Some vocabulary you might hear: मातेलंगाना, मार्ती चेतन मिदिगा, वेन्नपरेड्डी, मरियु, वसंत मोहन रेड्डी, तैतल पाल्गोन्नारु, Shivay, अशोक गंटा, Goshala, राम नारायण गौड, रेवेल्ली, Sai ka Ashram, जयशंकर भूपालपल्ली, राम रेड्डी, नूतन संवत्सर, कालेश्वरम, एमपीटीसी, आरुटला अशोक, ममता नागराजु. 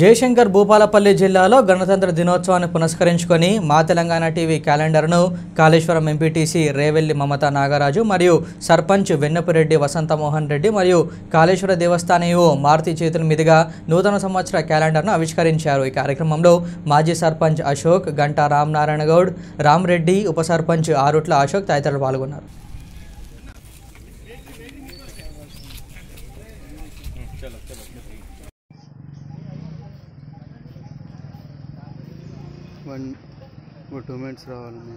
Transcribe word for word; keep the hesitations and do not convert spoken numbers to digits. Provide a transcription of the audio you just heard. जयशंकर भूपालपल्ली जिल्लालो गणतंत्र दिनोत्सवान्नि पुनस्करिंचुकोनि मातेलंगाना टीवी क्यालेंडर्नु कालेश्वरम एमपीटीसी रेवेल्ली ममता नागराजु मरियु सर्पंच वेन्नपरेड्डी वसंत मोहन रेड्डी मरियु कालेश्वर देवस्थान ईओ मार्ती चेतन मिदिगा नूतन संवत्सर क्यालेंडर्नु आविष्करिंचारु। ई कार्यक्रमंलो माजी सर्पंच अशोक गंटा राम नारायण गौड राम रेड्डी उप सर्पंच आरुटला अशोक तैतल पाल्गोन्नारु। वन वो टू मिनट्स रावाल में।